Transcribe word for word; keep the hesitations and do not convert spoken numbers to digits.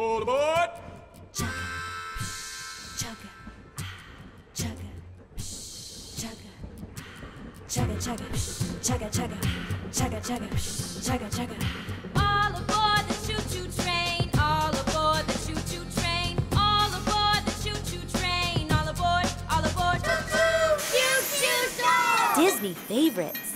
All aboard! Chugga, chugga, chugga, chugga, chugga, chugga, chugga, chugga, chugga, chugga, chugga, chugga. All aboard the choo-choo train. All aboard the choo-choo train. All aboard the choo-choo train. All aboard, all aboard. Choo-choo, choo-choo, Disney favorites.